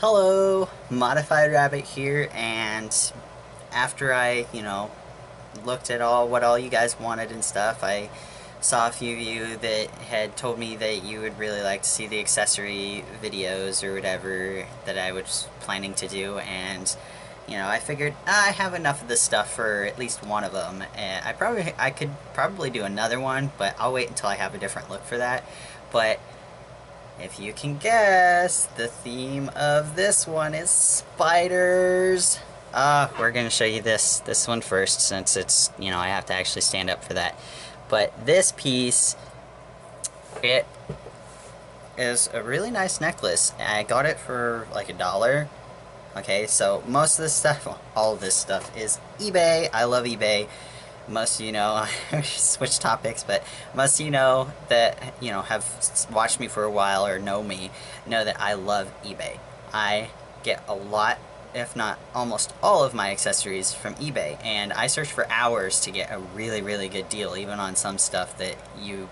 Hello, Modified Rabbit here, and after I, looked at what all you guys wanted and stuff, I saw a few of you that had told me that you would really like to see the accessory videos or whatever that I was planning to do, and I figured I have enough of this stuff for at least one of them, and I could probably do another one, but I'll wait until I have a different look for that. But if you can guess, the theme of this one is spiders. We're gonna show you this one first, since it's I have to actually stand up for that. But this piece, it is a really nice necklace. I got it for like $1. Okay, so most of this stuff, all of this stuff, is eBay. I love eBay. Most of you know, I switch topics, but most of you know that, have watched me for a while or know me, know that I love eBay. I get a lot, if not almost all of my accessories from eBay, and I search for hours to get a really, really good deal, even on some stuff that you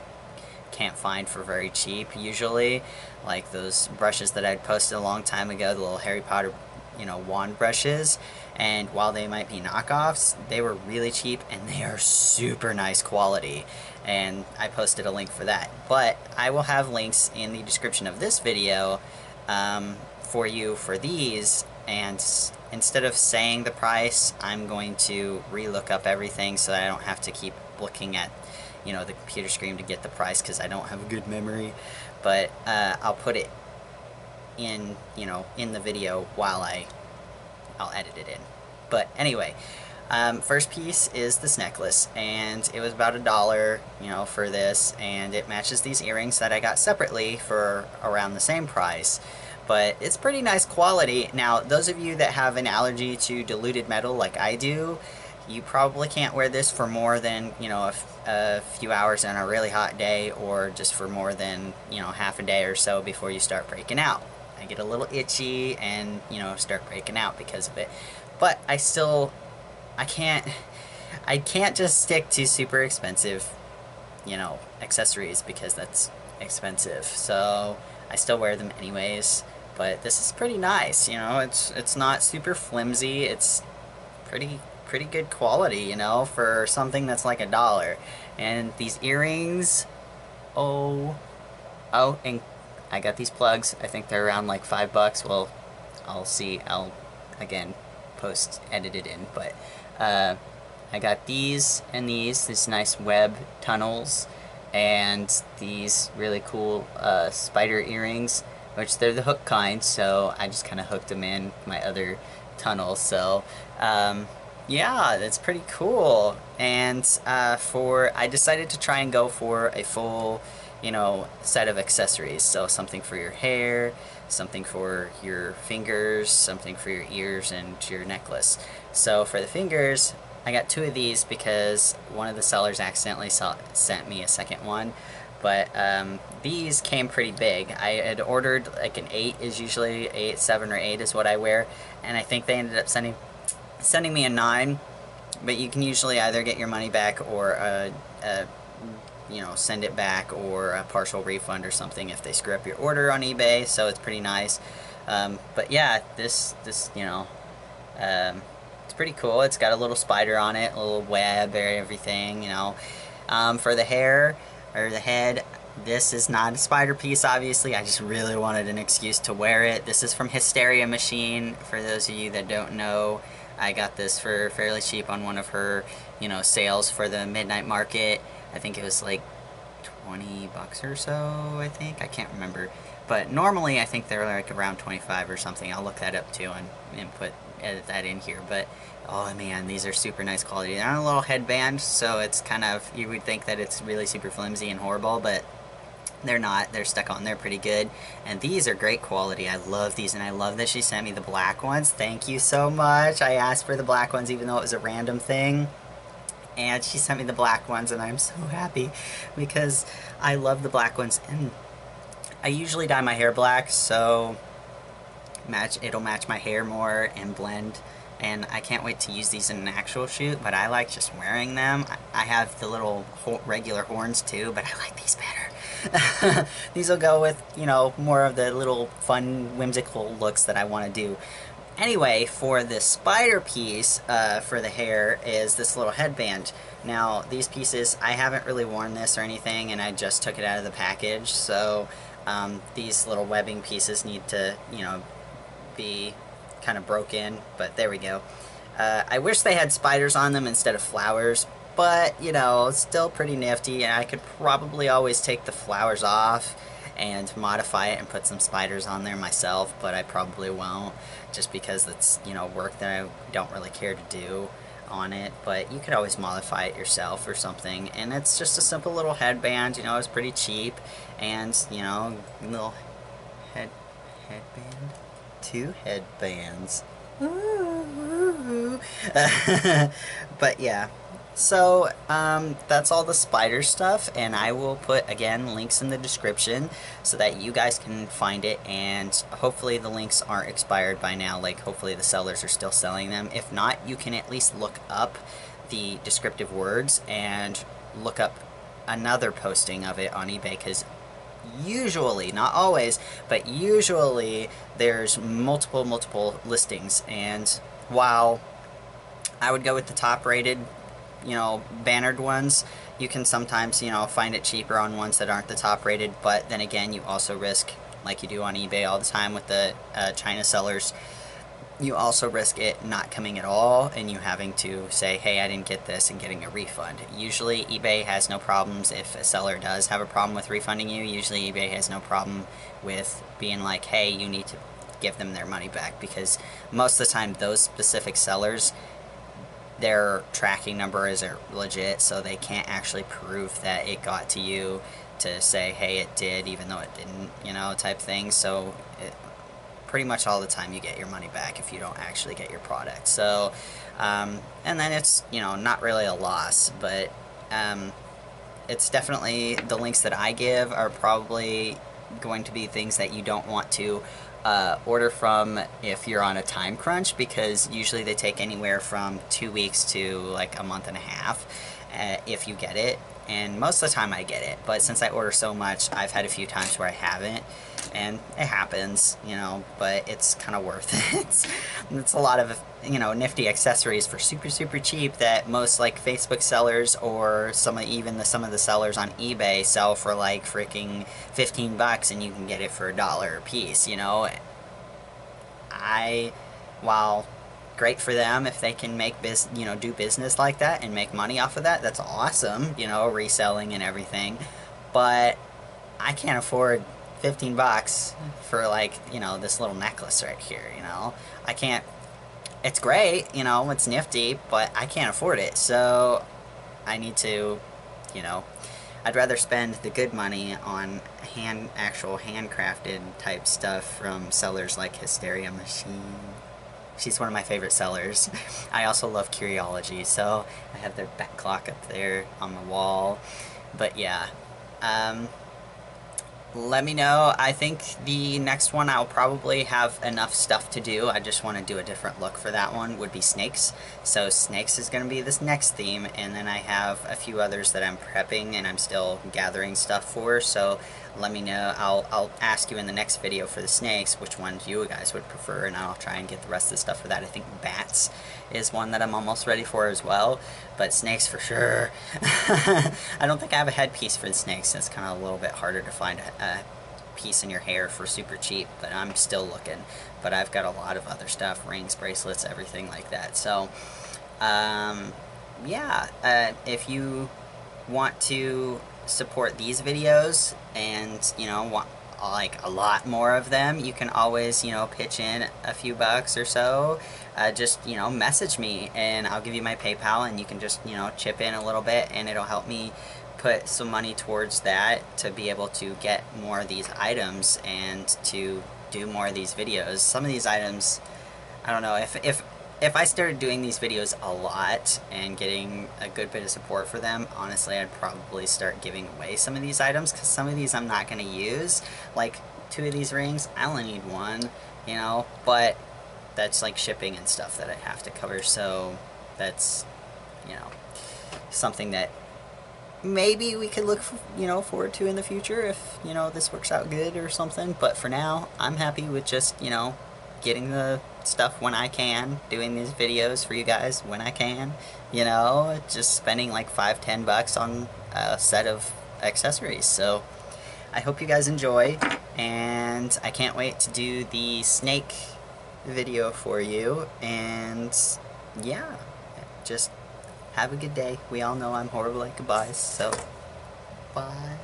can't find for very cheap usually, like those brushes that I'd posted a long time ago, the little Harry Potter wand brushes. And while they might be knockoffs, they were really cheap and they are super nice quality, and I posted a link for that. But I will have links in the description of this video for you for these, and instead of saying the price, I'm going to re-look up everything so that I don't have to keep looking at the computer screen to get the price, because I don't have a good memory. But I'll put it in in the video while I'll edit it in. But anyway, first piece is this necklace, and it was about $1 for this, and it matches these earrings that I got separately for around the same price. But it's pretty nice quality. Now, those of you that have an allergy to diluted metal like I do, you probably can't wear this for more than a few hours on a really hot day, or just for more than half a day or so before you start breaking out. I get a little itchy and start breaking out because of it. But I can't just stick to super expensive accessories, because that's expensive, so I still wear them anyways. But this is pretty nice. It's not super flimsy. It's pretty good quality for something that's like $1. And these earrings, oh, and I got these plugs. I think they're around like $5. Well, I'll see. I'll again post edited in. But I got these and these nice web tunnels, and these really cool spider earrings, which they're the hook kind. So I just kind of hooked them in my other tunnel. So yeah, that's pretty cool. And I decided to try and go for a full set of accessories. So something for your hair, something for your fingers, something for your ears, and your necklace. So for the fingers, I got two of these because one of the sellers accidentally sent me a second one. But these came pretty big. I had ordered like an 8 is usually 7 or 8 is what I wear, and I think they ended up sending me a 9. But you can usually either get your money back or send it back, or a partial refund or something if they screw up your order on eBay. So it's pretty nice. But yeah, this it's pretty cool. It's got a little spider on it, a little web, everything. For the hair or the head, this is not a spider piece, obviously. I just really wanted an excuse to wear it. This is from Hysteria Machine. For those of you that don't know, I got this for fairly cheap on one of her sales for the Midnight Market. I think it was like $20 or so, I think. I can't remember. But normally I think they're like around 25 or something. I'll look that up too and edit that in here. But oh man, these are super nice quality. They're on a little headband, so it's kind of, you would think that it's really super flimsy and horrible, but they're not. They're stuck on there pretty good. And these are great quality. I love these, and I love that she sent me the black ones. Thank you so much. I asked for the black ones even though it was a random thing. And she sent me the black ones, and I'm so happy because I love the black ones. And I usually dye my hair black, so it'll match my hair more and blend. And I can't wait to use these in an actual shoot, but I like just wearing them. I have the little regular horns too, but I like these better. These will go with, you know, more of the little fun, whimsical looks that I want to do. Anyway, for the spider piece for the hair is this little headband. Now, these pieces, I haven't really worn this or anything, and I just took it out of the package, so these little webbing pieces need to, you know, be kind of broken, but there we go. I wish they had spiders on them instead of flowers, but, you know, it's still pretty nifty, and I could probably always take the flowers off and modify it and put some spiders on there myself, but I probably won't, just because it's, you know, work that I don't really care to do on it. But you could always modify it yourself or something, and it's just a simple little headband, you know, it's pretty cheap, and, you know, little headband, two headbands. Ooh. But yeah. So, that's all the spider stuff, and I will put, again, links in the description so that you guys can find it, and hopefully the links aren't expired by now, like hopefully the sellers are still selling them. If not, you can at least look up the descriptive words and look up another posting of it on eBay, because usually, not always, but usually there's multiple listings, and while I would go with the top rated, you know, bannered ones, you can sometimes, you know, find it cheaper on ones that aren't the top rated, but then again, you also risk, like you do on eBay all the time with the China sellers, you also risk it not coming at all and you having to say, hey, I didn't get this, and getting a refund. Usually eBay has no problems. If a seller does have a problem with refunding you, usually eBay has no problem with being like, hey, you need to give them their money back, because most of the time those specific sellers, their tracking number isn't legit, so they can't actually prove that it got to you to say, hey, it did, even though it didn't, you know, type thing. So it, pretty much all the time you get your money back if you don't actually get your product. So, and then it's, you know, not really a loss, but it's definitely, the links that I give are probably going to be things that you don't want to order from if you're on a time crunch, because usually they take anywhere from 2 weeks to like a month and a half if you get it, and most of the time I get it, but since I order so much, I've had a few times where I haven't, and it happens, you know, but it's kind of worth it. It's a lot of, you know, nifty accessories for super cheap that most like Facebook sellers or some of the sellers on eBay sell for like freaking 15 bucks and you can get it for $1 a piece, you know. While great for them if they can make do business like that and make money off of that, that's awesome, you know, reselling and everything, but I can't afford 15 bucks for, like, you know, this little necklace right here, you know. I can't, it's great, you know, it's nifty, but I can't afford it, so I need to, you know, I'd rather spend the good money on handcrafted type stuff from sellers like Hysteria Machine. She's one of my favorite sellers. I also love Curiology, so I have their back clock up there on the wall. But yeah, let me know. I think the next one I'll probably have enough stuff to do. I just want to do a different look for that one, would be snakes. So snakes is going to be this next theme, and then I have a few others that I'm prepping and I'm still gathering stuff for, so let me know. I'll ask you in the next video for the snakes which ones you guys would prefer, and I'll try and get the rest of the stuff for that. I think bats is one that I'm almost ready for as well, but snakes for sure. I don't think I have a headpiece for the snakes, so it's kind of a little bit harder to find a piece in your hair for super cheap, but I'm still looking. But I've got a lot of other stuff, rings, bracelets, everything like that. So yeah, if you want to support these videos and, you know, want like a lot more of them, you can always, you know, pitch in a few bucks or so. Just, you know, message me and I'll give you my PayPal, and you can just, you know, chip in a little bit, and it'll help me put some money towards that to be able to get more of these items and to do more of these videos. Some of these items, I don't know, if I started doing these videos a lot and getting a good bit of support for them, honestly, I'd probably start giving away some of these items, because some of these I'm not going to use. Like, 2 of these rings, I only need 1, you know, but that's like shipping and stuff that I have to cover, so that's, you know, something that maybe we could look, forward to in the future if, this works out good or something. But for now, I'm happy with just, getting the stuff when I can, doing these videos for you guys when I can, just spending like $5–10 on a set of accessories. So I hope you guys enjoy, and I can't wait to do the snake video for you. And yeah, just have a good day. We all know I'm horrible at goodbyes, so bye.